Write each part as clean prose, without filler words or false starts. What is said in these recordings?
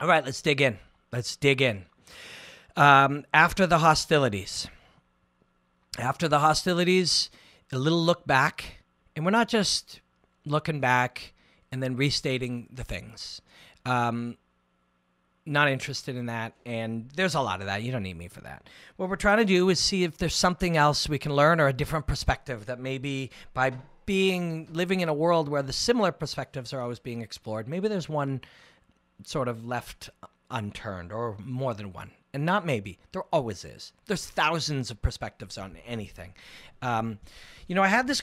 All right, let's dig in. Let's dig in. After the hostilities. After the hostilities, a little look back. And we're not just looking back and then restating the things. Not interested in that. And there's a lot of that. You don't need me for that. What we're trying to do is see if there's something else we can learn or a different perspective that maybe by living in a world where the similar perspectives are always being explored, maybe there's one sort of left unturned or more than one. And not maybe. There always is. There's thousands of perspectives on anything. You know, I had this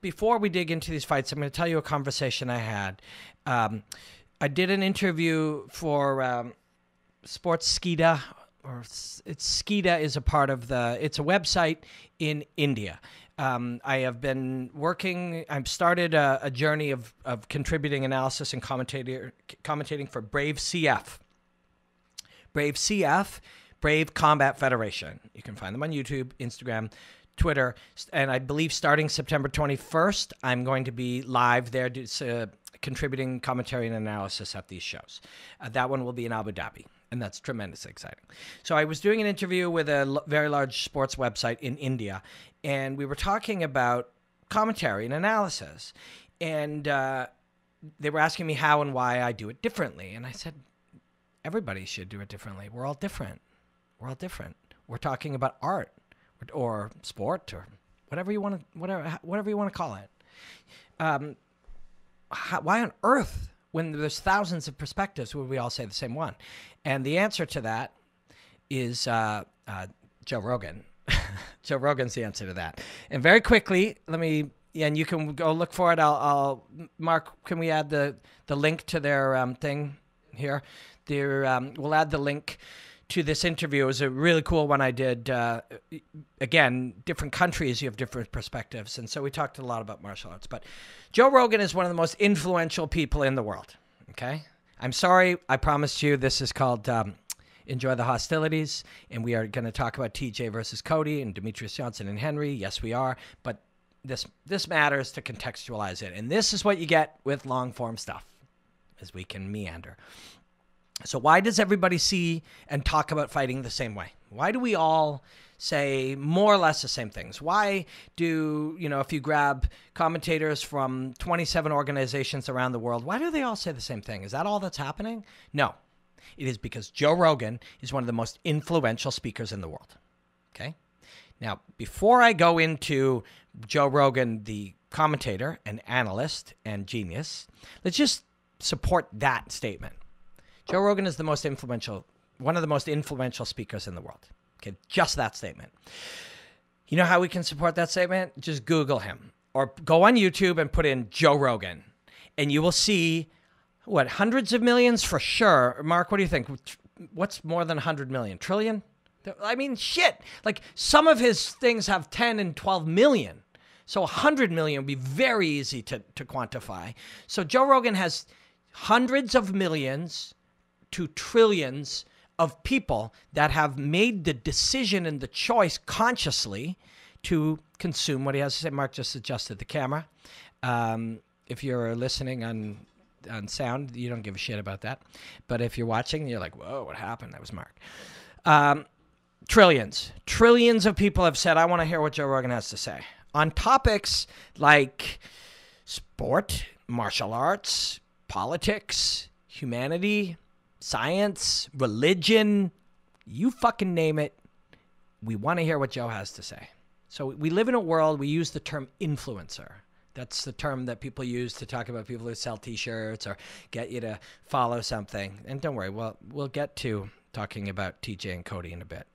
before we dig into these fights, I'm going to tell you a conversation I had. I did an interview for Sportskeeda, Skeeda is a part of the, it's a website in India. I have been working, I've started a journey of contributing analysis and commentating for Brave CF. Brave CF, Brave Combat Federation. You can find them on YouTube, Instagram, Twitter, and I believe starting September 21st, I'm going to be live there contributing commentary and analysis at these shows. That one will be in Abu Dhabi, and that's tremendously exciting. So I was doing an interview with a very large sports website in India, and we were talking about commentary and analysis, and they were asking me how and why I do it differently, and I said, everybody should do it differently. We're all different. We're all different. We're talking about art or sport or whatever you want to, whatever you want to call it. Why on earth, when there's thousands of perspectives, would we all say the same one? And the answer to that is Joe Rogan. Joe Rogan's the answer to that. And very quickly, let me. And you can go look for it. Mark, can we add the link to their thing here? We'll add the link to this interview. It was a really cool one I did. Again, different countries, you have different perspectives. And so we talked a lot about martial arts. But Joe Rogan is one of the most influential people in the world. Okay? I'm sorry. I promised you this is called Enjoy the Hostilities. And we are going to talk about TJ versus Cody and Demetrious Johnson and Henry. Yes, we are. But this matters to contextualize it. And this is what you get with long-form stuff, as we can meander. So why does everybody see and talk about fighting the same way? Why do we all say more or less the same things? Why do, you know, if you grab commentators from 27 organizations around the world, why do they all say the same thing? Is that all that's happening? No. It is because Joe Rogan is one of the most influential speakers in the world. Okay? Now, before I go into Joe Rogan, the commentator and analyst and genius, let's just support that statement. Joe Rogan is the most influential, one of the most influential speakers in the world. Okay, just that statement. You know how we can support that statement? Just Google him or go on YouTube and put in Joe Rogan, and you will see what, hundreds of millions for sure. Mark, what do you think? What's more than 100 million? Trillion? I mean, shit. Like some of his things have 10 and 12 million. So 100 million would be very easy to quantify. So Joe Rogan has hundreds of millions to trillions of people that have made the decision and the choice consciously to consume what he has to say. Mark just adjusted the camera. If you're listening on sound, you don't give a shit about that. But if you're watching, you're like, whoa, what happened? That was Mark. Trillions of people have said, I want to hear what Joe Rogan has to say. On topics like sport, martial arts, politics, humanity, science, religion, you fucking name it. We want to hear what Joe has to say. So we live in a world, we use the term influencer. That's the term that people use to talk about people who sell t-shirts or get you to follow something. And don't worry, we'll get to talking about TJ and Cody in a bit.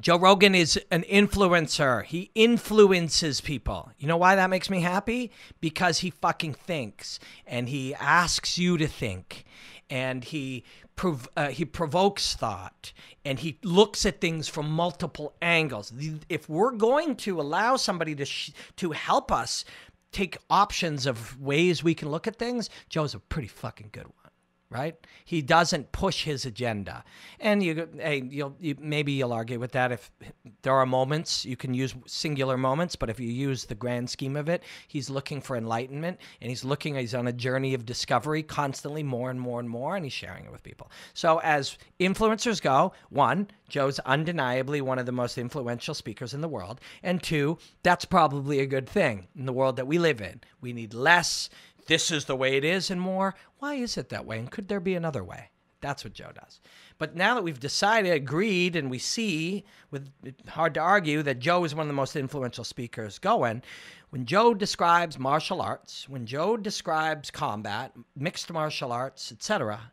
Joe Rogan is an influencer. He influences people. You know why that makes me happy? Because he fucking thinks, and he asks you to think, and he provokes thought, and he looks at things from multiple angles. If we're going to allow somebody to help us take options of ways we can look at things, Joe's a pretty fucking good one, right? He doesn't push his agenda. And you, hey, maybe you'll argue with that if there are moments. You can use singular moments, but if you use the grand scheme of it, he's looking for enlightenment, and he's on a journey of discovery constantly, more and more and more, and he's sharing it with people. So as influencers go, one, Joe's undeniably one of the most influential speakers in the world, and two, that's probably a good thing in the world that we live in. We need less "this is the way it is" and more, "why is it that way? And could there be another way?" That's what Joe does. But now that we've decided, agreed, and we see, with hard to argue, that Joe is one of the most influential speakers going, when Joe describes martial arts, when Joe describes combat, mixed martial arts, etc.,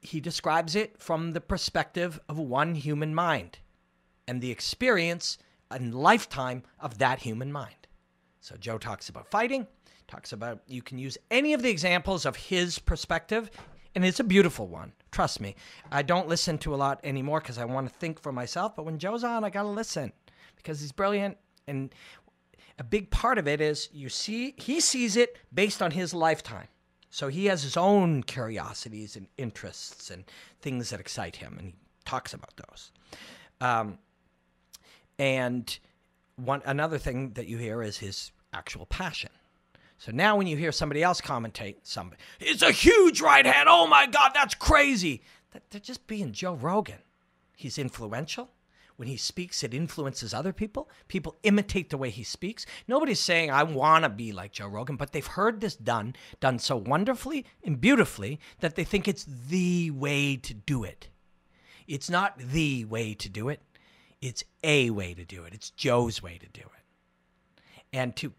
he describes it from the perspective of one human mind and the experience and lifetime of that human mind. So Joe talks about fighting, talks about, you can use any of the examples of his perspective, and it's a beautiful one. Trust me. I don't listen to a lot anymore because I want to think for myself, but when Joe's on, I got to listen because he's brilliant, and a big part of it is you see, he sees it based on his lifetime. So he has his own curiosities and interests and things that excite him, and he talks about those. And another thing that you hear is his actual passion. So now when you hear somebody else commentate, somebody, "It's a huge right hand. Oh my God, that's crazy." They're just being Joe Rogan. He's influential. When he speaks, it influences other people. People imitate the way he speaks. Nobody's saying, "I want to be like Joe Rogan," but they've heard this done so wonderfully and beautifully that they think it's the way to do it. It's not the way to do it. It's a way to do it. It's Joe's way to do it. And to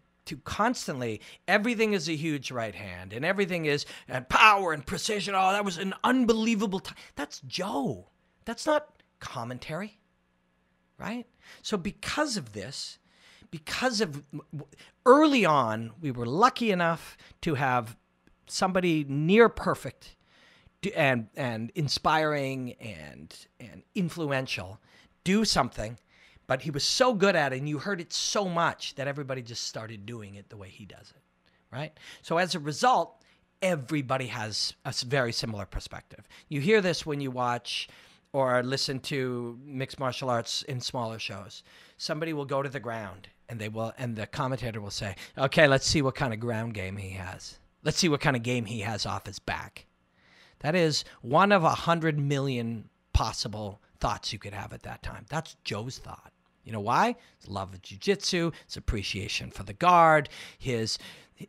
constantly, everything is a huge right hand, and everything is power and precision. Oh, that was an unbelievable time. That's Joe. That's not commentary, right? So because of this, because of early on, we were lucky enough to have somebody near perfect and inspiring and influential do something, but he was so good at it, and you heard it so much that everybody just started doing it the way he does it, right? So as a result, everybody has a very similar perspective. You hear this when you watch or listen to mixed martial arts in smaller shows. Somebody will go to the ground, and the commentator will say, "Okay, let's see what kind of ground game he has. Let's see what kind of game he has off his back." That is one of 100 million possible thoughts you could have at that time. That's Joe's thought. You know why? His love of jiu-jitsu, his appreciation for the guard, his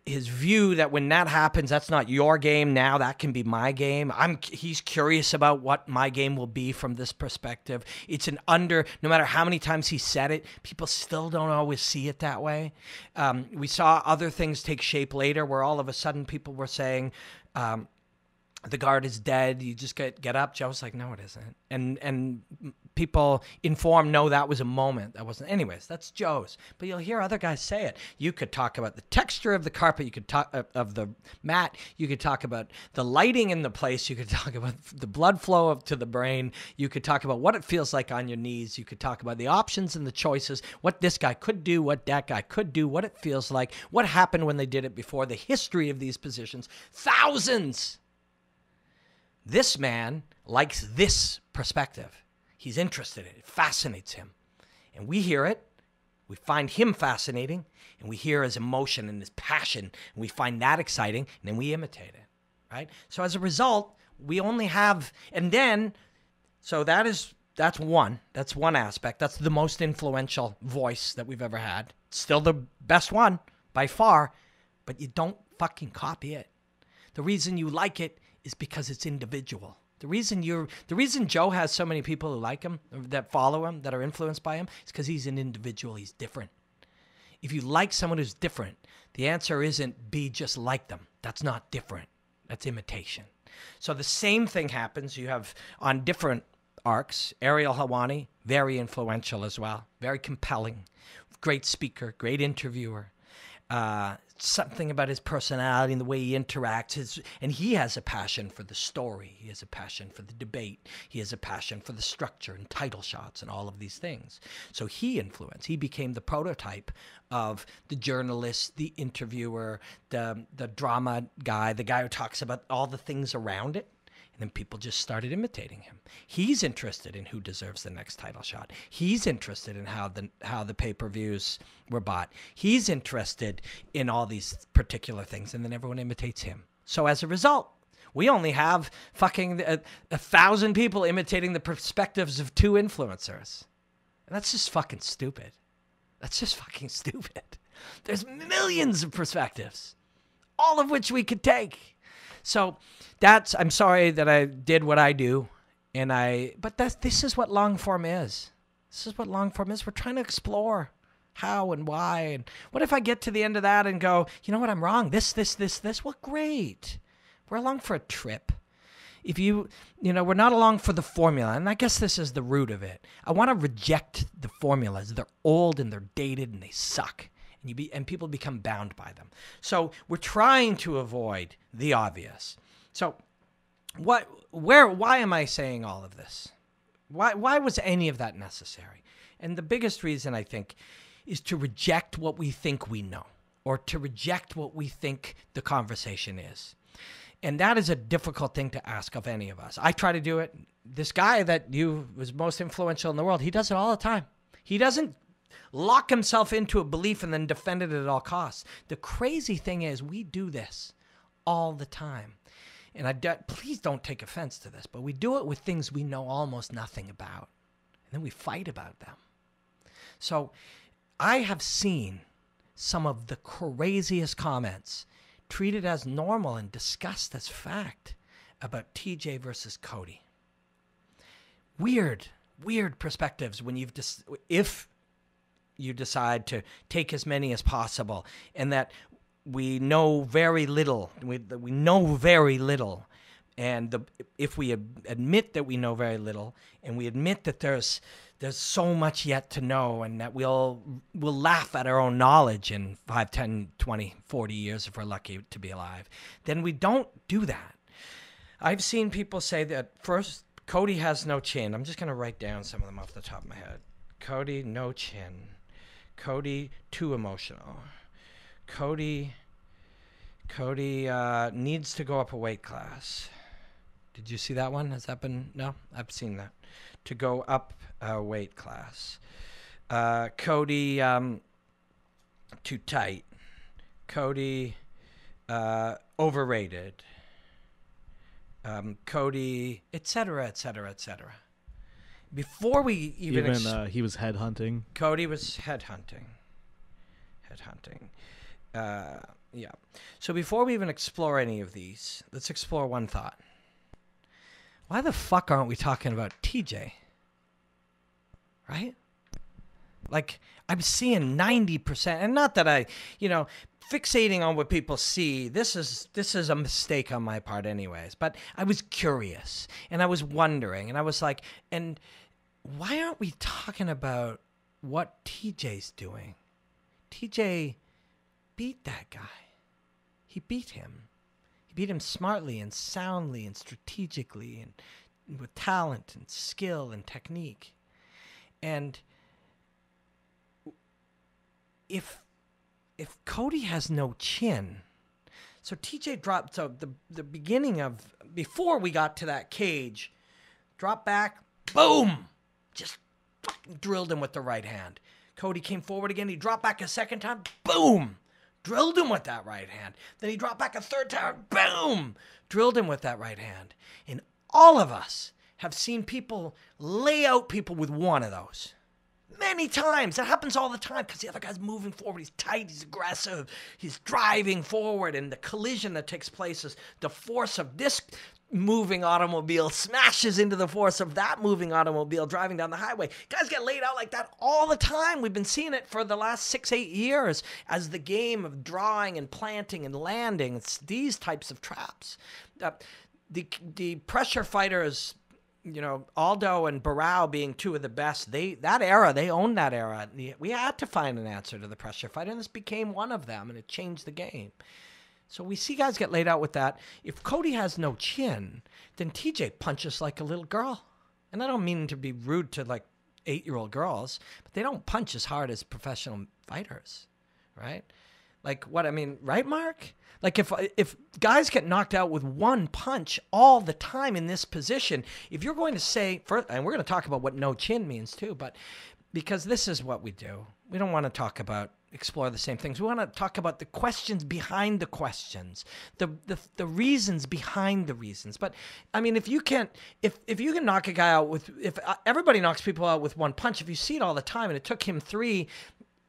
view that when that happens, that's not your game now, that can be my game. He's curious about what my game will be from this perspective. It's no matter how many times he said it, people still don't always see it that way. We saw other things take shape later where all of a sudden people were saying, the guard is dead. You just get up. Joe's like, "No, it isn't." And people informed, "No, that was a moment. That wasn't." Anyways, that's Joe's. But you'll hear other guys say it. You could talk about the texture of the carpet. You could talk of the mat. You could talk about the lighting in the place. You could talk about the blood flow to the brain. You could talk about what it feels like on your knees. You could talk about the options and the choices, what this guy could do, what that guy could do, what it feels like, what happened when they did it before, the history of these positions. Thousands. This man likes this perspective. He's interested in it. It fascinates him. And we hear it. We find him fascinating. And we hear his emotion and his passion. And we find that exciting. And then we imitate it, right? So as a result, we only have... And then, so that's one. That's one aspect. That's the most influential voice that we've ever had. It's still the best one by far. But you don't fucking copy it. The reason you like it is because it's individual. The reason Joe has so many people who like him, that follow him, that are influenced by him, is because he's an individual. He's different. If you like someone who's different, the answer isn't be just like them. That's not different. That's imitation. So the same thing happens. You have on different arcs, Ariel Helwani, very influential as well, very compelling, great speaker, great interviewer. something about his personality and the way he interacts. And he has a passion for the story. He has a passion for the debate. He has a passion for the structure and title shots and all of these things. So he influenced. He became the prototype of the journalist, the interviewer, the drama guy, the guy who talks about all the things around it. And then people just started imitating him. He's interested in who deserves the next title shot. He's interested in how the pay-per-views were bought. He's interested in all these particular things, and then everyone imitates him. So as a result, we only have fucking 1,000 people imitating the perspectives of 2 influencers. And that's just fucking stupid. That's just fucking stupid. There's millions of perspectives, all of which we could take. So that's, I'm sorry that I did what I do, and but this is what long form is. This is what long form is. We're trying to explore how and why, and what if I get to the end of that and go, you know what, I'm wrong. This. Well, great. We're along for a trip. If you know, we're not along for the formula, and I guess this is the root of it. I want to reject the formulas. They're old and they're dated and they suck. And people become bound by them. So we're trying to avoid the obvious. So why am I saying all of this? Why was any of that necessary? And the biggest reason, I think, is to reject what we think we know, or to reject what we think the conversation is. And that is a difficult thing to ask of any of us. I try to do it. This guy that was most influential in the world, he does it all the time. He doesn't lock himself into a belief and then defend it at all costs. The crazy thing is, we do this all the time. And please don't take offense to this, but we do it with things we know almost nothing about. And then we fight about them. So I have seen some of the craziest comments treated as normal and discussed as fact about TJ versus Cody. Weird, weird perspectives when you've just, if you decide to take as many as possible, and that we know very little. We know very little. And if we admit that we know very little, and we admit that there's so much yet to know, and that we'll laugh at our own knowledge in 5, 10, 20, 40 years if we're lucky to be alive, then we don't do that. I've seen people say that, first, Cody has no chin. I'm just going to write down some of them off the top of my head. Cody, no chin. Cody, too emotional. Cody needs to go up a weight class. Did you see that one? Has that been? No, I've seen that. To go up a weight class. Cody, too tight. Cody, overrated. Cody, etc., etc., etc. Before we even he was headhunting. Cody was headhunting. Yeah. So before we even explore any of these, let's explore one thought. Why the fuck aren't we talking about TJ? Right? Like, I'm seeing 90%, and not that I, you know, fixating on what people see, this is a mistake on my part anyways, but I was curious, and I was wondering, and I was like, and why aren't we talking about what TJ's doing? TJ beat that guy. He beat him. He beat him smartly and soundly and strategically and with talent and skill and technique. And if Cody has no chin, so TJ dropped, so the beginning of, before we got to that cage, drop back, boom, just fucking drilled him with the right hand. Cody came forward again, he dropped back a second time, boom, drilled him with that right hand. Then he dropped back a third time, boom, drilled him with that right hand. And all of us have seen people lay out people with one of those. Many times. That happens all the time because the other guy's moving forward. He's tight. He's aggressive. He's driving forward. And the collision that takes place is the force of this moving automobile smashes into the force of that moving automobile driving down the highway. Guys get laid out like that all the time. We've been seeing it for the last 6, 8 years as the game of drawing and planting and landing. It's these types of traps. The pressure fighters you know, Aldo and Barao being two of the best, that era, they owned that era. We had to find an answer to the pressure fight, and this became one of them, and it changed the game. So we see guys get laid out with that. If Cody has no chin, then TJ punches like a little girl. And I don't mean to be rude to, like, 8-year-old girls, but they don't punch as hard as professional fighters, right? Like, what, I mean, right, Mark? Like, if guys get knocked out with one punch all the time in this position, if you're going to say, and we're going to talk about what no chin means too, but because this is what we do. We don't want to explore the same things. We want to talk about the questions behind the questions, the reasons behind the reasons. But I mean, if you can knock a guy out with, if everybody knocks people out with one punch, if you see it all the time and it took him three,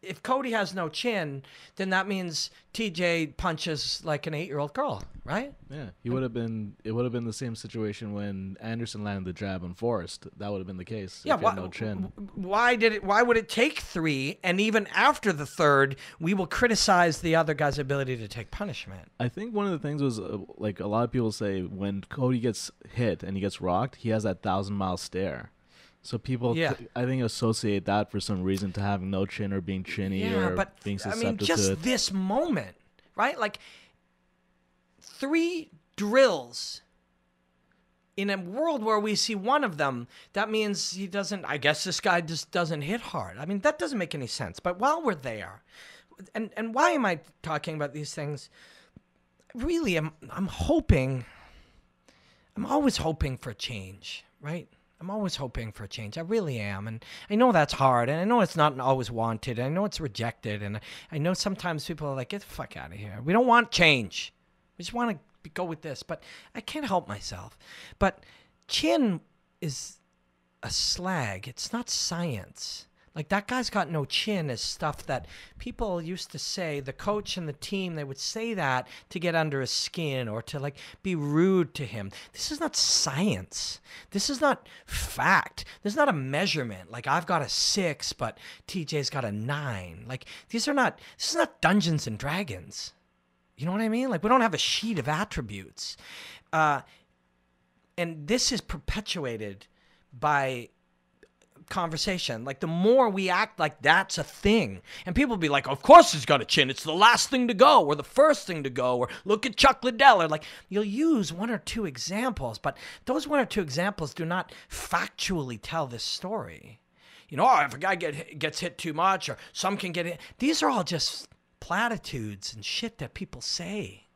if Cody has no chin, then that means TJ punches like an 8-year-old girl, right? Yeah, it would have been the same situation when Anderson landed the jab on Forrest. That would have been the case. Yeah, no chin. Why would it take three? And even after the third, we will criticize the other guy's ability to take punishment. I think one of the things was like a lot of people say when Cody gets hit and he gets rocked, he has that 1,000-mile stare. So people, yeah. I think, associate that for some reason to having no chin or being chinny or being susceptible to it. I mean, just this moment, right? Like 3 drills in a world where we see one of them. That means he doesn't. I guess this guy just doesn't hit hard. I mean, that doesn't make any sense. But while we're there, and why am I talking about these things? Really, I'm hoping. I'm always hoping for change, right? I'm always hoping for a change. I really am. And I know that's hard. And I know it's not always wanted. And I know it's rejected. And I know sometimes people are like, get the fuck out of here. We don't want change. We just want to go with this. But I can't help myself. But chin is a slag. It's not science. Like, that guy's got no chin is stuff that people used to say. The coach and the team, they would say that to get under his skin or to, like, be rude to him. This is not science. This is not fact. This is not a measurement. Like, I've got a 6, but TJ's got a 9. Like, this is not Dungeons and Dragons. You know what I mean? Like, we don't have a sheet of attributes. And this is perpetuated by conversation. Like, the more we act like that's a thing, and people be like, of course he's got a chin, it's the last thing to go or the first thing to go, or look at Chuck Liddell, or like, you'll use 1 or 2 examples, but those 1 or 2 examples do not factually tell this story. You know, oh, if a guy gets hit too much, or some can get hit. These are all just platitudes and shit that people say.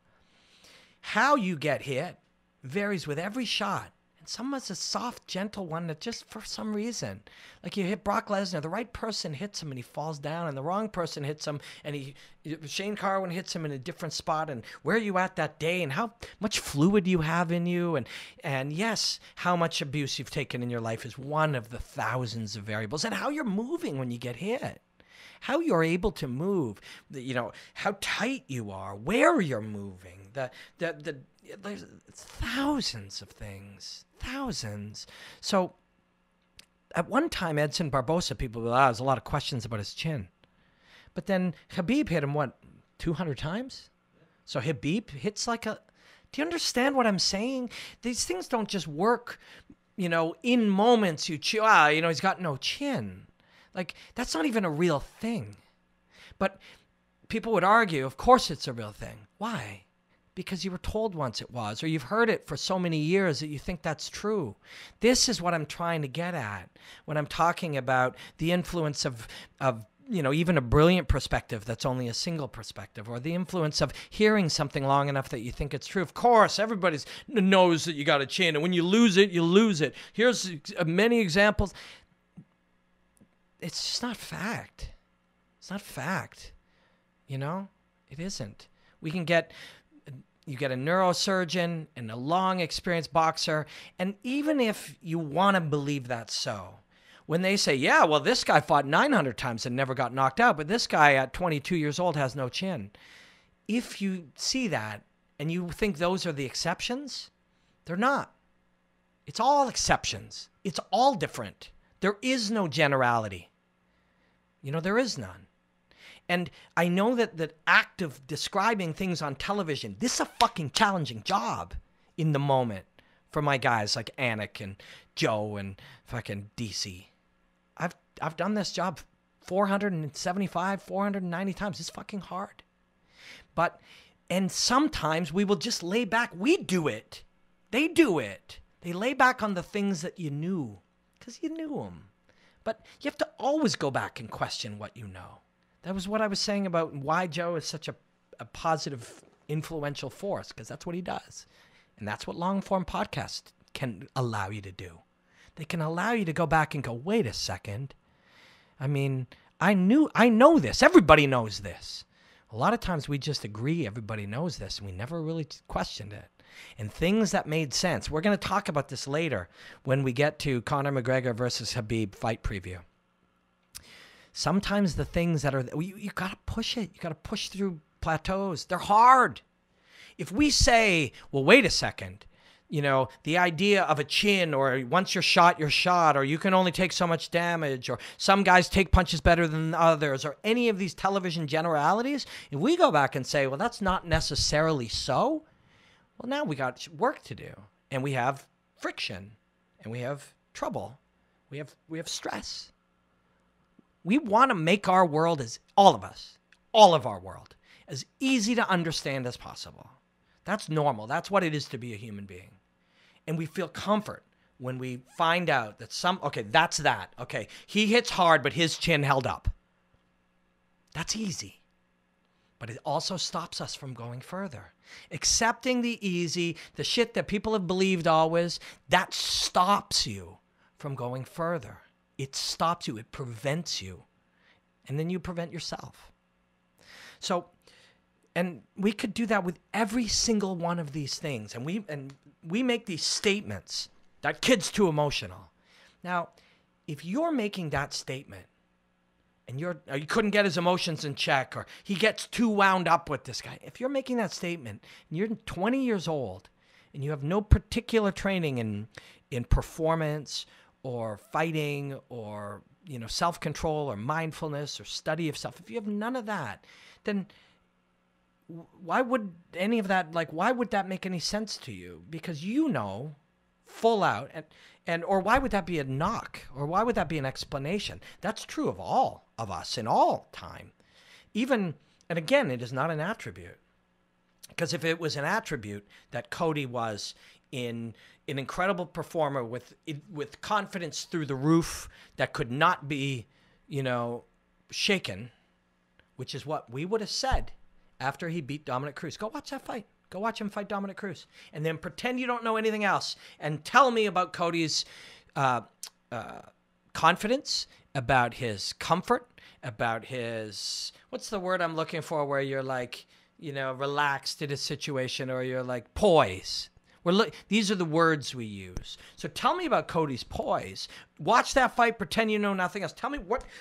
How you get hit varies with every shot. Someone's a soft, gentle one that just for some reason, like you hit Brock Lesnar, the right person hits him and he falls down, and the wrong person hits him and Shane Carwin hits him in a different spot, and where are you at that day and how much fluid you have in you, and yes, how much abuse you've taken in your life is one of the thousands of variables, and how you're moving when you get hit. How you're able to move, you know, how tight you are, where you're moving, there's thousands of things, thousands. So at one time, Edson Barbosa, people were like, there's a lot of questions about his chin. But then Khabib hit him, what, 200 times? So Khabib hits like a, do you understand what I'm saying? These things don't just work, you know, in moments you, you know, he's got no chin. Like, that's not even a real thing. But people would argue, of course it's a real thing. Why? Because you were told once it was, or you've heard it for so many years that you think that's true. This is what I'm trying to get at when I'm talking about the influence of you know, even a brilliant perspective that's only a single perspective, or the influence of hearing something long enough that you think it's true. Of course, everybody knows that you got a chin, and when you lose it, you lose it. Here's many examples. It's just not fact. It's not fact. You know, it isn't. We can get, you get a neurosurgeon and a long experienced boxer. And even if you want to believe that's so, when they say, yeah, well, this guy fought 900 times and never got knocked out, but this guy at 22 years old has no chin. If you see that and you think those are the exceptions, they're not. It's all exceptions. It's all different. There is no generality. You know, there is none. And I know that the act of describing things on television, this is a fucking challenging job in the moment for my guys like Anik and Joe and fucking DC. I've done this job 475, 490 times. It's fucking hard. But, and sometimes we will just lay back. We do it. They do it. They lay back on the things that you knew because you knew them. But you have to always go back and question what you know. That was what I was saying about why Joe is such a positive, influential force, because that's what he does. And that's what long-form podcasts can allow you to do. They can allow you to go back and go, wait a second. I mean, I know this. Everybody knows this. A lot of times we just agree everybody knows this, and we never really questioned it. And things that made sense. We're going to talk about this later when we get to Conor McGregor versus Khabib fight preview. Sometimes the things that are, you got to push it. You got to push through plateaus. They're hard. If we say, well, wait a second, you know, the idea of a chin, or once you're shot, or you can only take so much damage, or some guys take punches better than others, or any of these television generalities, if we go back and say, well, that's not necessarily so, well, now we got work to do, and we have friction, and we have trouble, we have stress. We want to make our world, as all of us, all of our world, as easy to understand as possible. That's normal. That's what it is to be a human being. And we feel comfort when we find out that some, okay, that's that. Okay, he hits hard, but his chin held up. That's easy. But it also stops us from going further. Accepting the easy, the shit that people have believed always, that stops you from going further. It stops you. It prevents you. And then you prevent yourself. So, and we could do that with every single one of these things. And we make these statements that kid's too emotional. Now, if you're making that statement and you couldn't get his emotions in check, or he gets too wound up with this guy, if you're making that statement and you're 20 years old and you have no particular training in performance or fighting or, you know, self-control or mindfulness or study of self, if you have none of that, then why would any of that, like, why would that make any sense to you? Because you know full out, and or why would that be a knock? Or why would that be an explanation? That's true of all of us in all time. Even, and again, it is not an attribute. Because if it was an attribute that Cody was in an incredible performer with confidence through the roof that could not be, you know, shaken, which is what we would have said after he beat Dominic Cruz. Go watch that fight. Go watch him fight Dominic Cruz. And then pretend you don't know anything else. And tell me about Cody's confidence, about his comfort, about his, what's the word I'm looking for where you're like, you know, relaxed in a situation, or you're like poise. These are the words we use. So tell me about Cody's poise. Watch that fight. Pretend you know nothing else. Tell me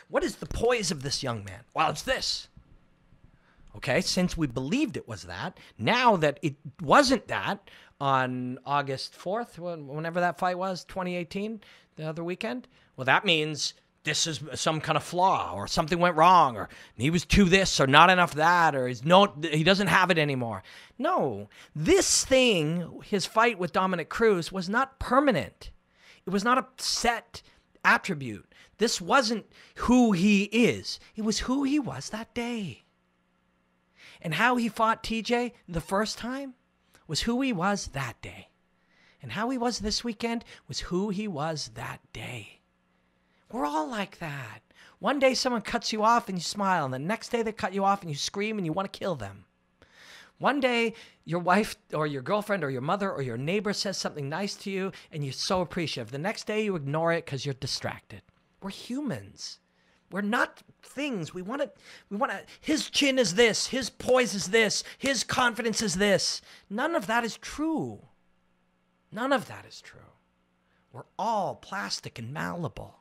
what is the poise of this young man? Well, it's this. Okay, since we believed it was that, now that it wasn't that on August 4th, whenever that fight was, 2018, the other weekend, well, that means this is some kind of flaw, or something went wrong, or he was too this, or not enough that, or he doesn't have it anymore. No, this thing, his fight with Dominic Cruz, was not permanent. It was not a set attribute. This wasn't who he is. It was who he was that day. And how he fought TJ the first time was who he was that day. And how he was this weekend was who he was that day. We're all like that. One day someone cuts you off and you smile. And the next day they cut you off and you scream and you want to kill them. One day your wife or your girlfriend or your mother or your neighbor says something nice to you and you're so appreciative. The next day you ignore it because you're distracted. We're humans. We're not things. We want to, his chin is this, his poise is this, his confidence is this. None of that is true. None of that is true. We're all plastic and malleable.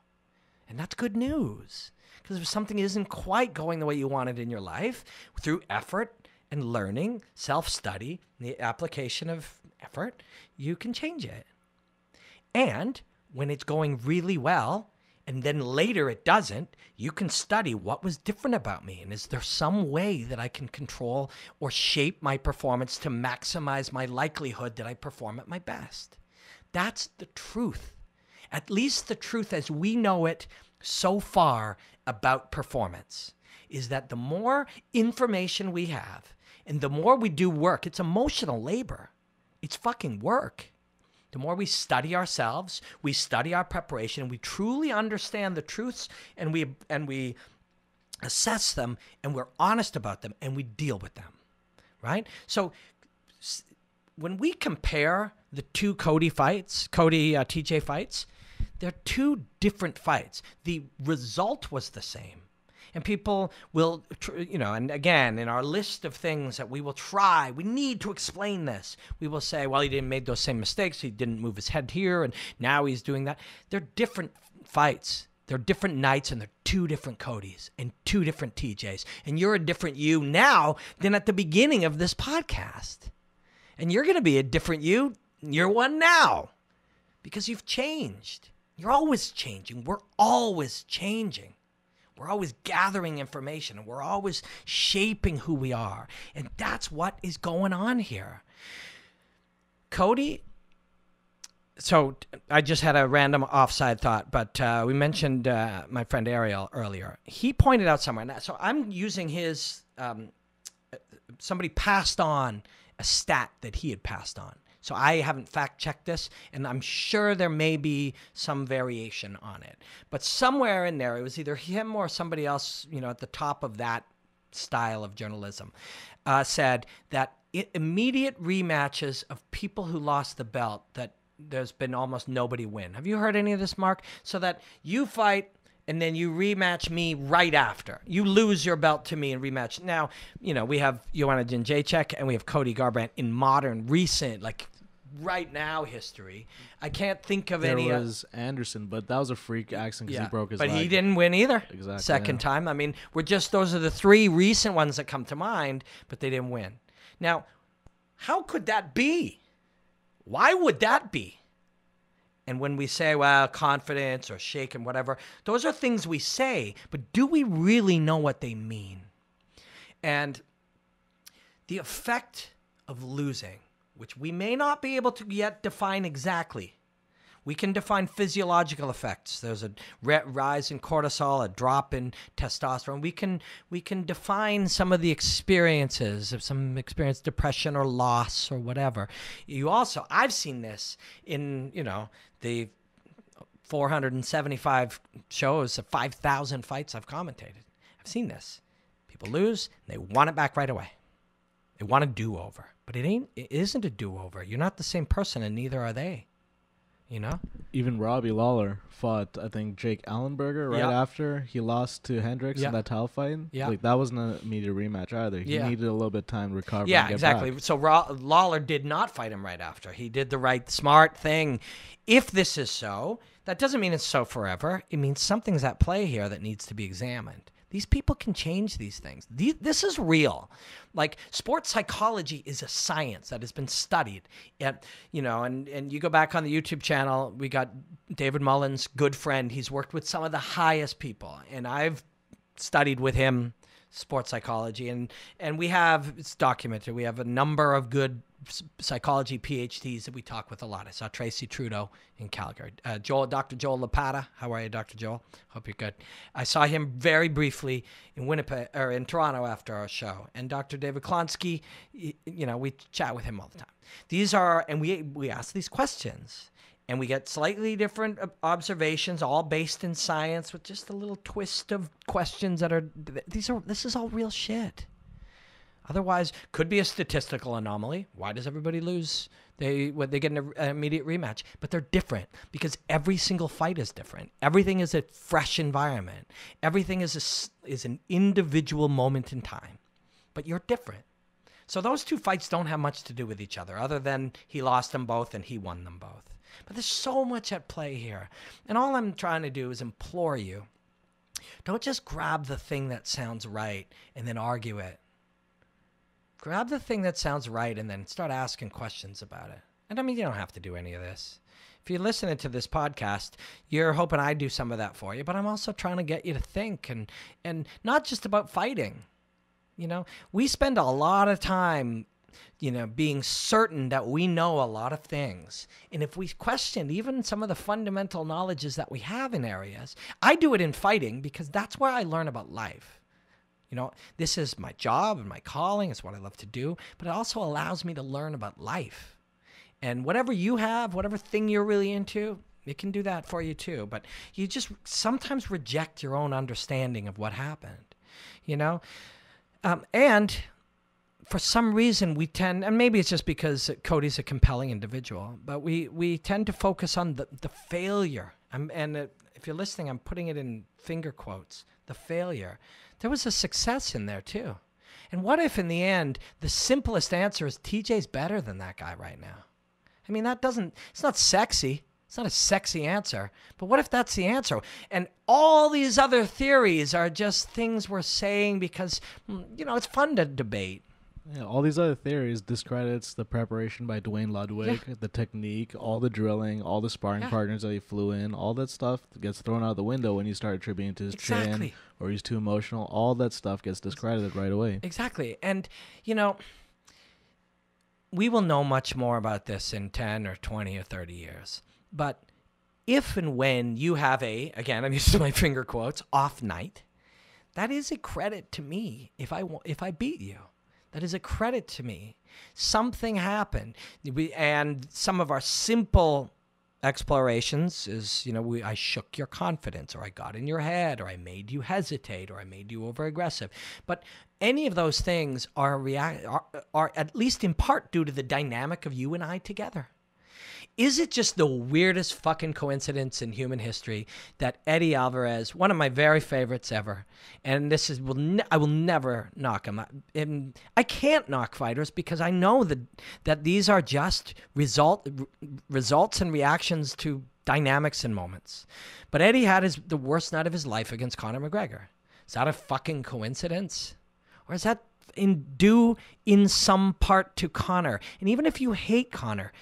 And that's good news. Because if something isn't quite going the way you want it in your life, through effort and learning, self-study, the application of effort, you can change it. And when it's going really well, and then later it doesn't, you can study what was different about me. And is there some way that I can control or shape my performance to maximize my likelihood that I perform at my best? That's the truth. At least the truth as we know it so far about performance is that the more information we have and the more we do work, it's emotional labor. It's fucking work. The more we study ourselves, we study our preparation, and we truly understand the truths, and we assess them, and we're honest about them, and we deal with them, right? So when we compare the two Cody fights, Cody TJ fights, they're two different fights. The result was the same. And people will, you know, and again, in our list of things that we will try, we need to explain this. We will say, well, he didn't make those same mistakes. He didn't move his head here, and now he's doing that. They're different fights. They're different nights, and they're two different Codys and two different TJs. And you're a different you now than at the beginning of this podcast. And you're going to be a different you. You're one now because you've changed. You're always changing. We're always changing. We're always gathering information, and we're always shaping who we are. And that's what is going on here. Cody, so I just had a random offside thought, but we mentioned my friend Ariel earlier. He pointed out somewhere, so I'm using his, somebody passed on a stat that he had passed on. So I haven't fact-checked this, and I'm sure there may be some variation on it. But somewhere in there, it was either him or somebody else, you know, at the top of that style of journalism, said that immediate rematches of people who lost the belt, that there's been almost nobody win. Have you heard any of this, Mark? So that you fight, and then you rematch me right after. You lose your belt to me and rematch. Now, you know, we have Joanna Jędrzejczyk, and we have Cody Garbrandt in modern, recent, like, right now history. I can't think of any. There was Anderson, but that was a freak accident because he broke his leg. But he didn't win either. Exactly. Second time. I mean, we're just, those are the three recent ones that come to mind, but they didn't win. Now, how could that be? Why would that be? And when we say, well, confidence or shake and whatever, those are things we say, but do we really know what they mean? And the effect of losing, which we may not be able to yet define exactly. We can define physiological effects. There's a rise in cortisol, a drop in testosterone. We can define some of the experiences, if some experience depression or loss or whatever. You also, I've seen this in, you know, the 475 shows, 5,000 fights I've commentated. I've seen this. People lose, and they want it back right away. They want a do-over, but it isn't a do-over. You're not the same person, and neither are they. You know, even Robbie Lawler fought, I think, Jake Allenberger right after he lost to Hendricks in that title fight. Yeah, like, that wasn't an immediate rematch either. He needed a little bit of time to recover. Yeah, and get exactly. Back. So Lawler did not fight him right after. He did the right smart thing. If this is so, that doesn't mean it's so forever. It means something's at play here that needs to be examined. These people can change these things. This is real. Like, sports psychology is a science that has been studied. And you go back on the YouTube channel, we got David Mullins, good friend. He's worked with some of the highest people. And I've studied with him sports psychology. And we have, it's documented, we have a number of good psychology PhDs that we talk with a lot. I saw Tracy Trudeau in Calgary. Dr. Joel Lapata. How are you, Dr. Joel? Hope you're good. I saw him very briefly in Winnipeg or in Toronto after our show. And Dr. David Klonsky, you know, we chat with him all the time. These are, and we ask these questions, and we get slightly different observations, all based in science, with just a little twist of questions that are. This is all real shit. Otherwise, could be a statistical anomaly. Why does everybody lose? They get an immediate rematch. But they're different because every single fight is different. Everything is a fresh environment. Everything is an individual moment in time. But you're different. So those two fights don't have much to do with each other other than he lost them both and he won them both. But there's so much at play here. And all I'm trying to do is implore you, don't just grab the thing that sounds right and then argue it. Grab the thing that sounds right and then start asking questions about it. And I mean, you don't have to do any of this. If you're listening to this podcast, you're hoping I do some of that for you, but I'm also trying to get you to think and not just about fighting. You know, we spend a lot of time you know, being certain that we know a lot of things. And if we question even some of the fundamental knowledges that we have in areas, I do it in fighting because that's where I learn about life. You know, this is my job and my calling. It's what I love to do, but it also allows me to learn about life. And whatever you have, whatever thing you're really into, it can do that for you too. But you just sometimes reject your own understanding of what happened, you know? And for some reason we tend, and maybe it's just because Cody's a compelling individual, but we tend to focus on the failure. And if you're listening, I'm putting it in finger quotes, the failure. There was a success in there too. And what if in the end, the simplest answer is TJ's better than that guy right now? I mean, that doesn't, it's not sexy. It's not a sexy answer, but what if that's the answer? And all these other theories are just things we're saying because, you know, it's fun to debate. Yeah, all these other theories discredits the preparation by Dwayne Ludwig, yeah. The technique, all the drilling, all the sparring yeah. partners that he flew in, all that stuff gets thrown out the window when you start attributing to his exactly. chin or he's too emotional. All that stuff gets discredited right away. Exactly. And, you know, we will know much more about this in 10 or 20 or 30 years. But if and when you have a, again, I'm using my finger quotes, off night, that is a credit to me if I beat you. That is a credit to me. Something happened. And some of our simple explorations is, you know, I shook your confidence, or I got in your head, or I made you hesitate, or I made you over-aggressive. But any of those things are at least in part due to the dynamic of you and I together. Is it just the weirdest fucking coincidence in human history that Eddie Alvarez, one of my very favorites ever, and this is I will never knock him. And I can't knock fighters because I know that these are just results and reactions to dynamics and moments. But Eddie had the worst night of his life against Conor McGregor. Is that a fucking coincidence? Or is that due in some part to Conor? And even if you hate Conor,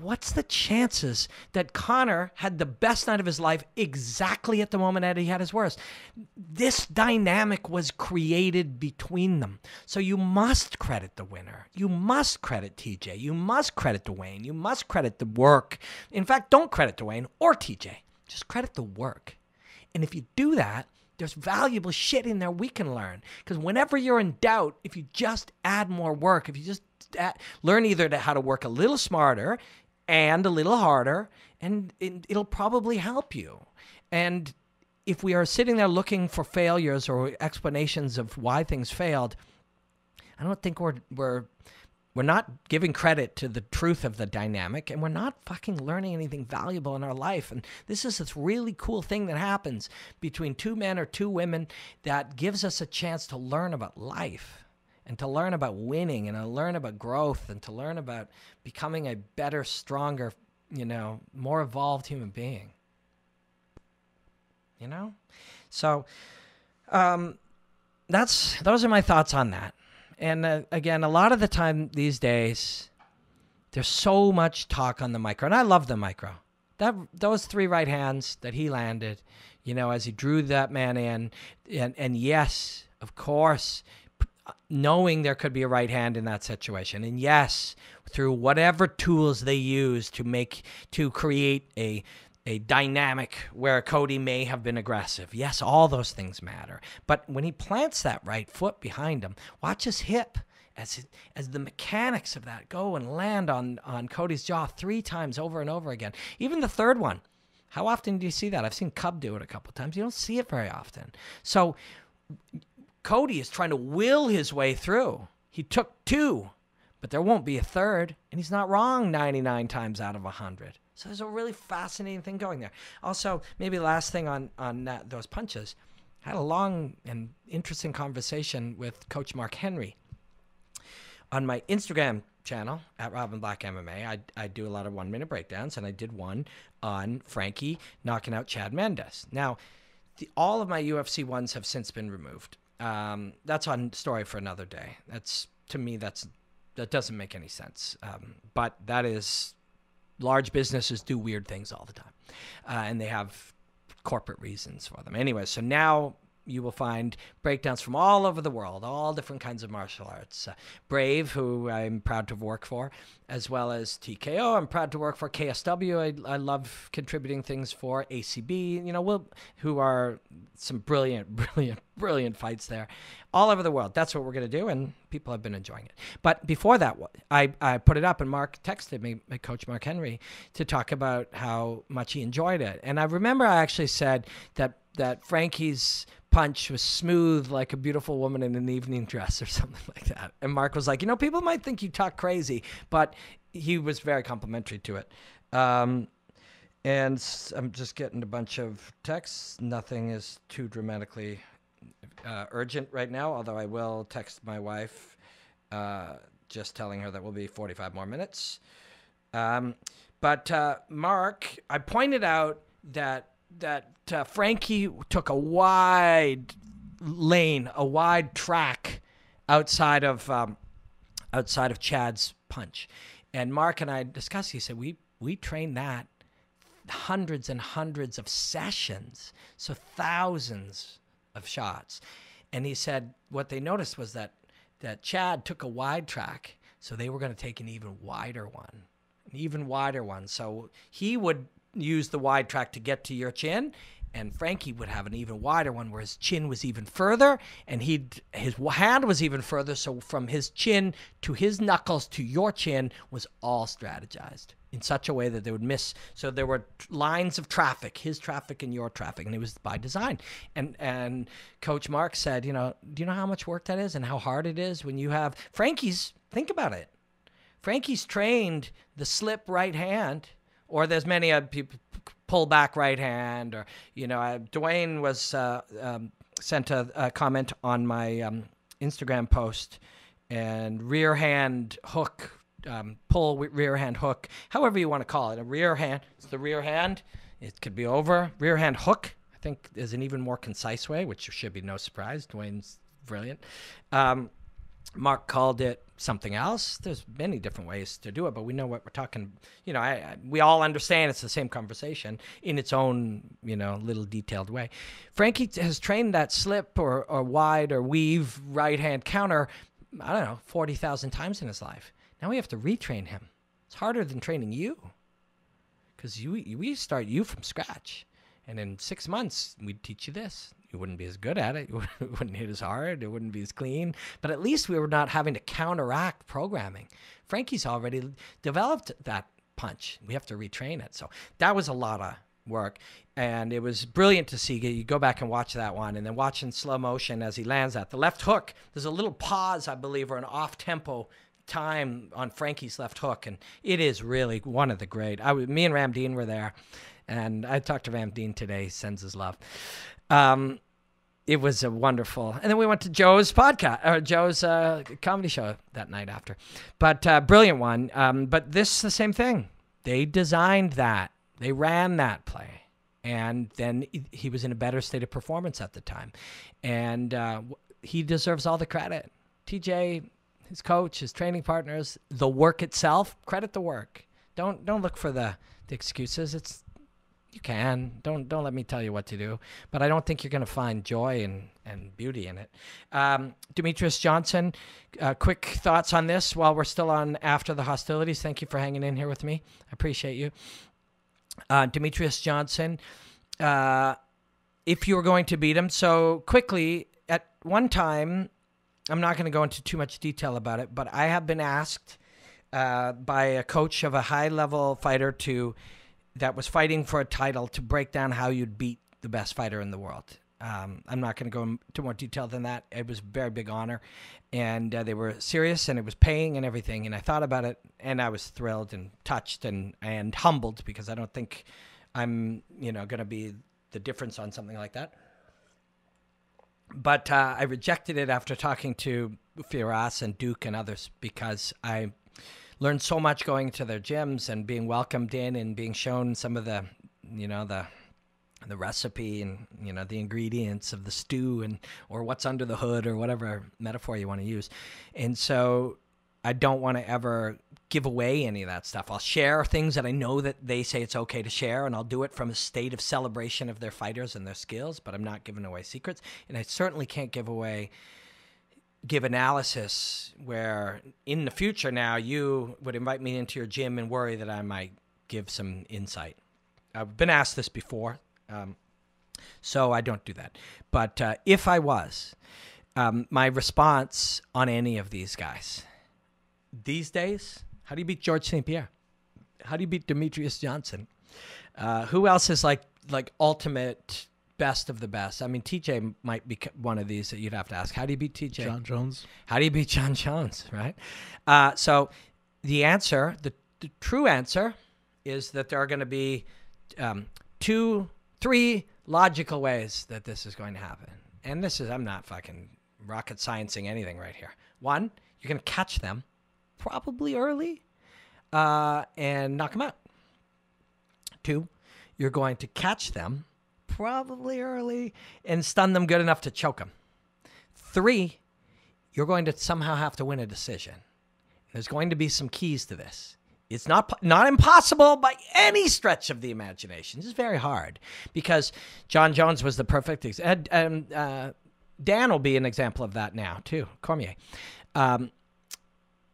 what's the chances that Conor had the best night of his life exactly at the moment that he had his worst? This dynamic was created between them. So you must credit the winner. You must credit TJ. You must credit Dwayne. You must credit the work. In fact, don't credit Dwayne or TJ. Just credit the work. And if you do that, there's valuable shit in there we can learn. Because whenever you're in doubt, if you just add more work, if you just learn either how to work a little smarter and a little harder, and it'll probably help you. And if we are sitting there looking for failures or explanations of why things failed, I don't think we're not giving credit to the truth of the dynamic, and we're not fucking learning anything valuable in our life. And this is this really cool thing that happens between two men or two women that gives us a chance to learn about life, and to learn about winning, and to learn about growth, and to learn about becoming a better, stronger, you know, more evolved human being. You know? So those are my thoughts on that. And again, a lot of the time these days, there's so much talk on the micro, and I love the micro. Those three right hands that he landed, you know, as he drew that man in, and yes, of course, knowing there could be a right hand in that situation. And yes, through whatever tools they use to create a dynamic where Cody may have been aggressive. Yes, all those things matter. But when he plants that right foot behind him, watch his hip as the mechanics of that go and land on Cody's jaw three times over and over again. Even the third one. How often do you see that? I've seen Cub do it a couple times. You don't see it very often. So Cody is trying to will his way through. He took two, but there won't be a third, and he's not wrong 99 times out of 100. So there's a really fascinating thing going there. Also, maybe last thing on those punches, I had a long and interesting conversation with Coach Mark Henry on my Instagram channel at Robin Black MMA. I do a lot of one-minute breakdowns, and I did one on Frankie knocking out Chad Mendes. Now, all of my UFC ones have since been removed. That's on story for another day. That's, to me, that doesn't make any sense. But that is, large businesses do weird things all the time. And they have corporate reasons for them. Anyway, so now you will find breakdowns from all over the world, all different kinds of martial arts. Brave, who I'm proud to work for, as well as TKO, I'm proud to work for. KSW, I love contributing things for. ACB, you know, who are some brilliant, brilliant, brilliant fights there. All over the world. That's what we're going to do, and people have been enjoying it. But before that, I put it up, and Mark texted me, my coach Mark Henry, to talk about how much he enjoyed it. And I remember I actually said that Frankie's punch was smooth like a beautiful woman in an evening dress or something like that. And Mark was like, you know, people might think you talk crazy, but he was very complimentary to it. And I'm just getting a bunch of texts. Nothing is too dramatically urgent right now, although I will text my wife just telling her that will be 45 more minutes. But Mark, I pointed out that Frankie took a wide lane, a wide track outside of Chad's punch. And Mark and I discussed, he said, we trained that hundreds and hundreds of sessions, so thousands of shots. And he said what they noticed was that Chad took a wide track, so they were going to take an even wider one. So he would use the wide track to get to your chin, and Frankie would have an even wider one where his chin was even further, and his hand was even further. So from his chin to his knuckles to your chin was all strategized in such a way that they would miss. So there were lines of traffic, his traffic and your traffic, and it was by design. And Coach Mark said, you know, do you know how much work that is and how hard it is when you have Frankie's? Think about it. Frankie's trained the slip right hand. Or there's many people pull back right hand, or, you know, Dwayne was sent a comment on my Instagram post, and rear hand hook, pull rear hand hook, however you want to call it. A rear hand, it's the rear hand. It could be over. Rear hand hook, I think, is an even more concise way, which should be no surprise. Dwayne's brilliant. Mark called it something else. There's many different ways to do it, but we know what we're talking. You know, we all understand it's the same conversation in its own, you know, little detailed way. Frankie has trained that slip or wide or weave right hand counter, I don't know, 40,000 times in his life. Now we have to retrain him. It's harder than training you, because we start you from scratch, and in 6 months we'd teach you this. You wouldn't be as good at it. You wouldn't hit as hard. It wouldn't be as clean. But at least we were not having to counteract programming. Frankie's already developed that punch. We have to retrain it. So that was a lot of work. And it was brilliant to see. You go back and watch that one, and then watch in slow motion as he lands that. The left hook, there's a little pause, I believe, or an off-tempo time on Frankie's left hook. And it is really one of the great. Me and Ram Dean were there. And I talked to Ram Dean today. He sends his love. It was a wonderful, and then we went to Joe's podcast, or Joe's comedy show that night after, but brilliant one. But this is the same thing. They designed that. They ran that play. And then he was in a better state of performance at the time. And he deserves all the credit. TJ, his coach, his training partners, the work itself, credit the work. Don't look for the excuses. You can. Don't let me tell you what to do. But I don't think you're going to find joy and beauty in it. Demetrious Johnson, quick thoughts on this while we're still on After the Hostilities. Thank you for hanging in here with me. I appreciate you. Demetrious Johnson, if you were going to beat him. So quickly, at one time, I'm not going to go into too much detail about it, but I have been asked by a coach of a high-level fighter that was fighting for a title to break down how you'd beat the best fighter in the world. I'm not going to go into more detail than that. It was a very big honor, and they were serious, and it was paying and everything. And I thought about it, and I was thrilled and touched and humbled, because I don't think I'm, you know, going to be the difference on something like that. But I rejected it after talking to Firas and Duke and others, because I learned so much going to their gyms and being welcomed in and being shown some of the, you know, the recipe and, you know, the ingredients of the stew and, or what's under the hood, or whatever metaphor you want to use. And so I don't want to ever give away any of that stuff. I'll share things that I know that they say it's okay to share, and I'll do it from a state of celebration of their fighters and their skills, but I'm not giving away secrets. And I certainly can't give analysis where in the future now you would invite me into your gym and worry that I might give some insight. I've been asked this before, so I don't do that. But if I was, my response on any of these guys, these days, how do you beat George St. Pierre? How do you beat Demetrious Johnson? Who else is like ultimate best of the best? I mean, TJ might be one of these that you'd have to ask. How do you beat TJ? John Jones. How do you beat John Jones, right? So the answer, the true answer is that there are going to be three logical ways that this is going to happen. And this is, I'm not fucking rocket sciencing anything right here. One, you're going to catch them probably early and knock them out. Two, you're going to catch them probably early and stun them good enough to choke them. Three, you're going to somehow have to win a decision. There's going to be some keys to this. It's not impossible by any stretch of the imagination. This is very hard because John Jones was the perfect example. Dan will be an example of that now too, Cormier.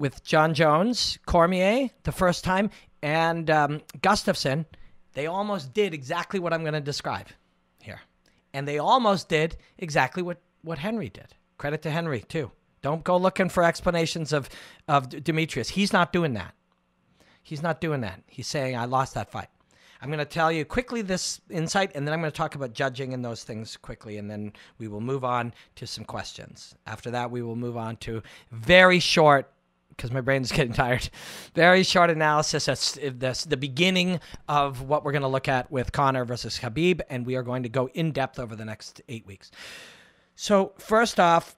With John Jones, Cormier the first time, and Gustafson, they almost did exactly what I'm going to describe here. And they almost did exactly what Henry did. Credit to Henry too. Don't go looking for explanations of Demetrious. He's not doing that. He's not doing that. He's saying, I lost that fight. I'm going to tell you quickly this insight, and then I'm going to talk about judging and those things quickly, and then we will move on to some questions. After that, we will move on to very short, because my brain's getting tired, very short analysis at this, the beginning of what we're going to look at with Conor versus Khabib, and we are going to go in depth over the next 8 weeks. So first off,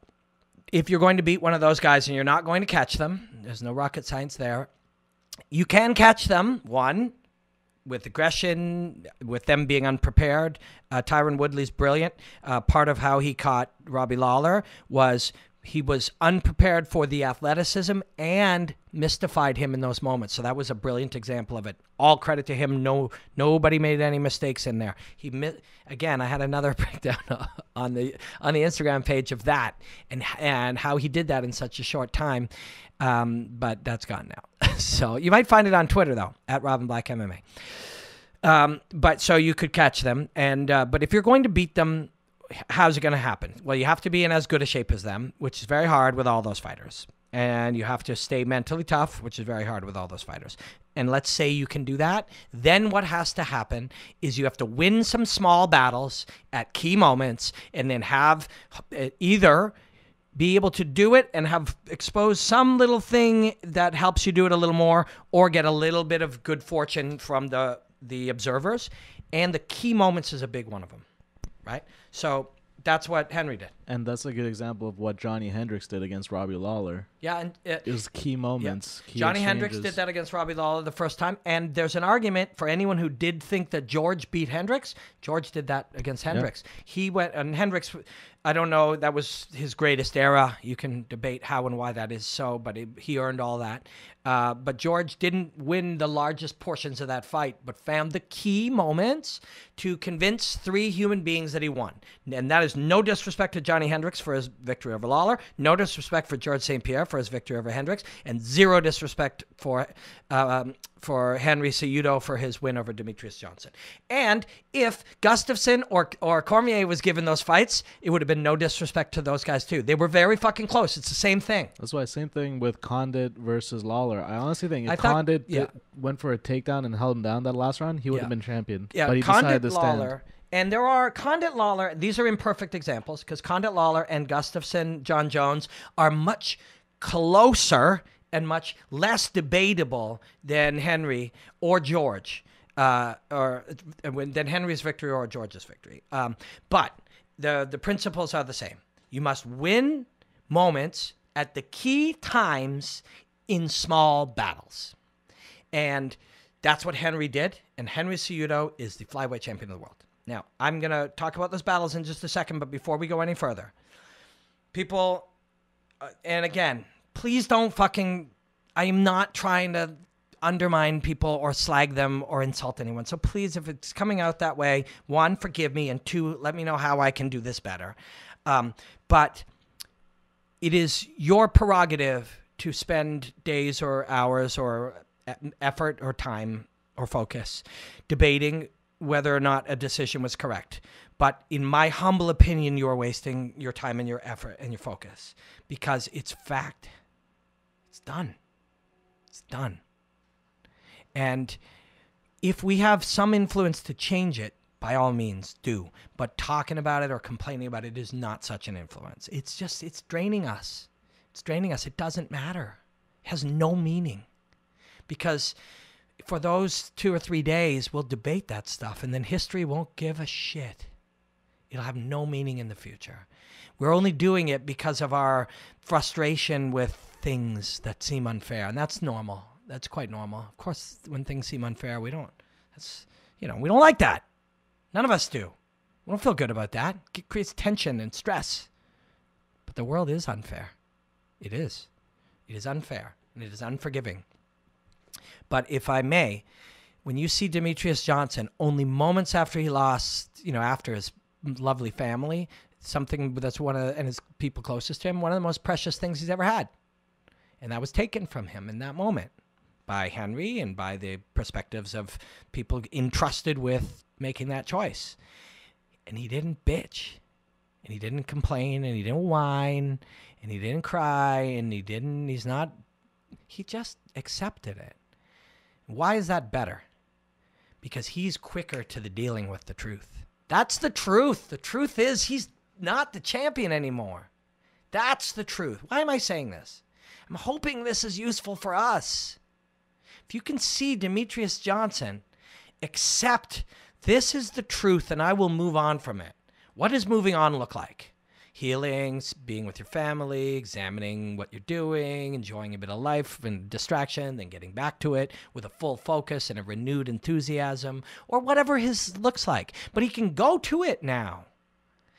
if you're going to beat one of those guys and you're not going to catch them, there's no rocket science there. You can catch them, one, with aggression, with them being unprepared. Tyron Woodley's brilliant. Part of how he caught Robbie Lawler was he was unprepared for the athleticism and mystified him in those moments. So that was a brilliant example of it. All credit to him. Nobody made any mistakes in there. Again, I had another breakdown on the Instagram page of that and how he did that in such a short time. But that's gone now. So you might find it on Twitter though, at Robin Black MMA. But so you could catch them. And, but if you're going to beat them, how's it going to happen? Well, you have to be in as good a shape as them, which is very hard with all those fighters. And you have to stay mentally tough, which is very hard with all those fighters. And let's say you can do that. Then what has to happen is you have to win some small battles at key moments and then have either be able to do it and have exposed some little thing that helps you do it a little more, or get a little bit of good fortune from the observers. And the key moments is a big one of them, right? So that's what Henry did. And that's a good example of what Johnny Hendricks did against Robbie Lawler. Yeah. And it was key moments. Yeah. Key Johnny Hendricks did that against Robbie Lawler the first time. And there's an argument for anyone who did think that George beat Hendricks. George did that against Hendricks. Yeah. He went, and Hendricks, I don't know, that was his greatest era. You can debate how and why that is so, but he earned all that. But George didn't win the largest portions of that fight, but found the key moments to convince three human beings that he won. And that is no disrespect to Johnny Hendricks for his victory over Lawler, no disrespect for George St. Pierre for his victory over Hendricks, and zero disrespect for Henry Cejudo for his win over Demetrious Johnson. And if Gustafson or Cormier was given those fights, it would have been no disrespect to those guys too. They were very fucking close. It's the same thing. That's why same thing with Condit versus Lawler. I honestly think if Condit went for a takedown and held him down that last round, he would have been champion. Yeah, but he decided to stand. Lawler, and there are Condit Lawler. These are imperfect examples because Condit Lawler and Gustafson, John Jones are much closer and much less debatable than Henry or George, than Henry's victory or George's victory. But the principles are the same. You must win moments at the key times in small battles. And that's what Henry did. And Henry Cejudo is the flyweight champion of the world. Now, I'm going to talk about those battles in just a second, but before we go any further, people, and again, please don't fucking, I am not trying to undermine people or slag them or insult anyone. So please, if it's coming out that way, one, forgive me, and two, let me know how I can do this better. But it is your prerogative to spend days or hours or effort or time or focus debating whether or not a decision was correct. But in my humble opinion, you're wasting your time and your effort and your focus because it's fact. It's done. It's done. And if we have some influence to change it, by all means, do. But talking about it or complaining about it is not such an influence. It's just, it's draining us. It's draining us. It doesn't matter. It has no meaning. Because for those 2 or 3 days, we'll debate that stuff, and then history won't give a shit. It'll have no meaning in the future. We're only doing it because of our frustration with things that seem unfair, and that's normal. That's quite normal. Of course, when things seem unfair, we don't, that's, you know, we don't like that. None of us do. We don't feel good about that. It creates tension and stress. But the world is unfair. It is. It is unfair, and it is unforgiving. But if I may, when you see Demetrious Johnson, only moments after he lost, you know, after his lovely family, something that's one of, and his people closest to him, one of the most precious things he's ever had. And that was taken from him in that moment by Henry and by the perspectives of people entrusted with making that choice. And he didn't bitch. And he didn't complain. And he didn't whine. And he didn't cry. And he didn't, he's not, he just accepted it. Why is that better? Because he's quicker to the dealing with the truth. That's the truth. The truth is he's not the champion anymore. That's the truth. Why am I saying this? I'm hoping this is useful for us. If you can see Demetrious Johnson, accept this is the truth and I will move on from it. What does moving on look like? Healing, being with your family, examining what you're doing, enjoying a bit of life and distraction, then getting back to it with a full focus and a renewed enthusiasm, or whatever his looks like. But he can go to it now.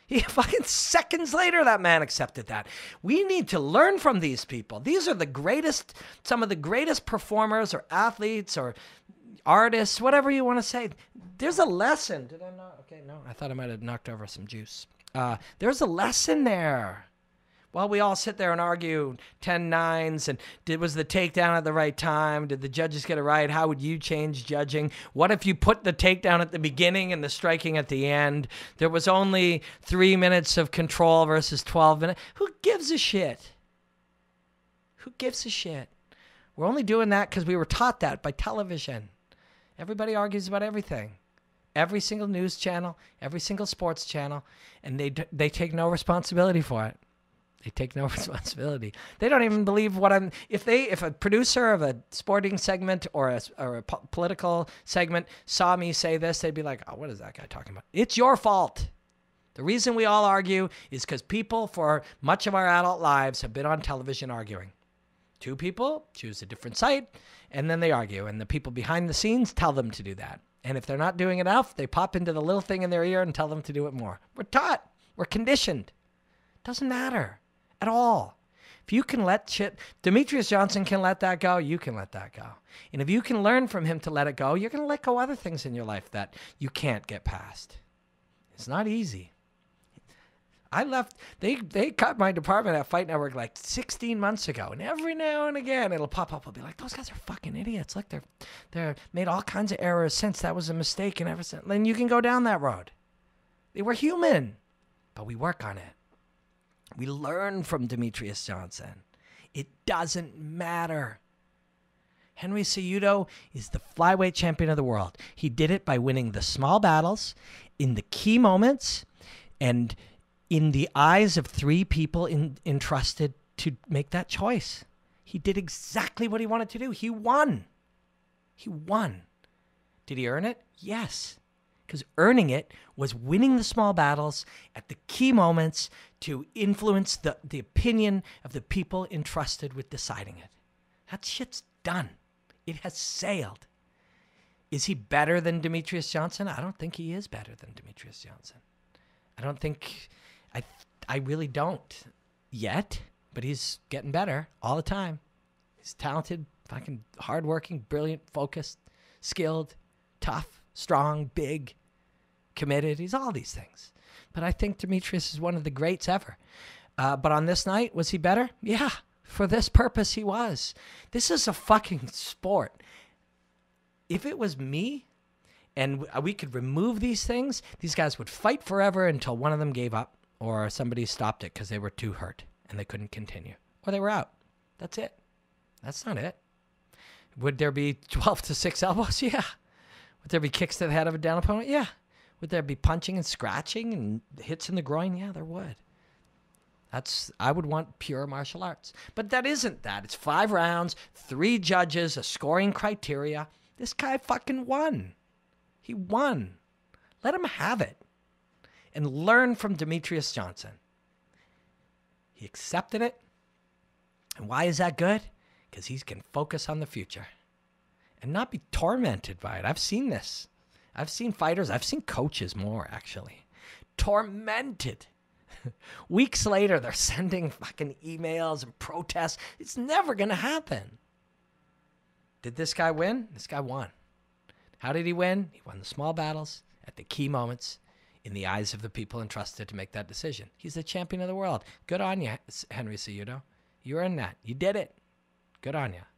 He fucking seconds later, that man accepted that. We need to learn from these people. These are the greatest, some of the greatest performers or athletes or artists, whatever you want to say. There's a lesson. Did I not? Okay, no, I thought I might have knocked over some juice. There's a lesson there. While we all sit there and argue 10-9s and was the takedown at the right time? Did the judges get it right? How would you change judging? What if you put the takedown at the beginning and the striking at the end? There was only 3 minutes of control versus 12 minutes. Who gives a shit? Who gives a shit? We're only doing that because we were taught that by television. Everybody argues about everything. Every single news channel, every single sports channel, and they take no responsibility for it. They take no responsibility. They don't even believe what I'm... If a producer of a sporting segment or a political segment saw me say this, they'd be like, oh, what is that guy talking about? It's your fault. The reason we all argue is because people for much of our adult lives have been on television arguing. Two people choose a different site, and then they argue, and the people behind the scenes tell them to do that. And if they're not doing enough, they pop into the little thing in their ear and tell them to do it more. We're taught. We're conditioned. Doesn't matter at all. If you can let shit, Demetrious Johnson can let that go, you can let that go. And if you can learn from him to let it go, you're going to let go other things in your life that you can't get past. It's not easy. I left, they cut my department at Fight Network like 16 months ago. And every now and again, it'll pop up. I'll be like, those guys are fucking idiots. Look, they're made all kinds of errors since. That was a mistake. And ever since, then you can go down that road. They were human, but we work on it. We learn from Demetrious Johnson. It doesn't matter. Henry Cejudo is the flyweight champion of the world. He did it by winning the small battles in the key moments and in the eyes of 3 people entrusted to make that choice. He did exactly what he wanted to do. He won. He won. Did he earn it? Yes. Because earning it was winning the small battles at the key moments to influence the opinion of the people entrusted with deciding it. That shit's done. It has sailed. Is he better than Demetrious Johnson? I don't think he is better than Demetrious Johnson. I don't think... I really don't yet, but he's getting better all the time. He's talented, fucking hardworking, brilliant, focused, skilled, tough, strong, big, committed. He's all these things. But I think Demetrious is one of the greats ever. But on this night, was he better? Yeah, for this purpose, he was. This is a fucking sport. If it was me and we could remove these things, these guys would fight forever until one of them gave up or somebody stopped it because they were too hurt and they couldn't continue or they were out. That's it. That's not it. Would there be 12 to 6 elbows? Yeah. Would there be kicks to the head of a down opponent? Yeah. Would there be punching and scratching and hits in the groin? Yeah, there would. That's, I would want pure martial arts. But that isn't that. It's 5 rounds, 3 judges, a scoring criteria. This guy fucking won. He won. Let him have it. And learn from Demetrious Johnson. He accepted it. And why is that good? Because he can focus on the future and not be tormented by it. I've seen this. I've seen fighters. I've seen coaches more, actually. Tormented. Weeks later, they're sending fucking emails and protests. It's never going to happen. Did this guy win? This guy won. How did he win? He won the small battles at the key moments in the eyes of the people entrusted to make that decision. He's the champion of the world. Good on you, Henry Cejudo. You're in that. You did it. Good on you.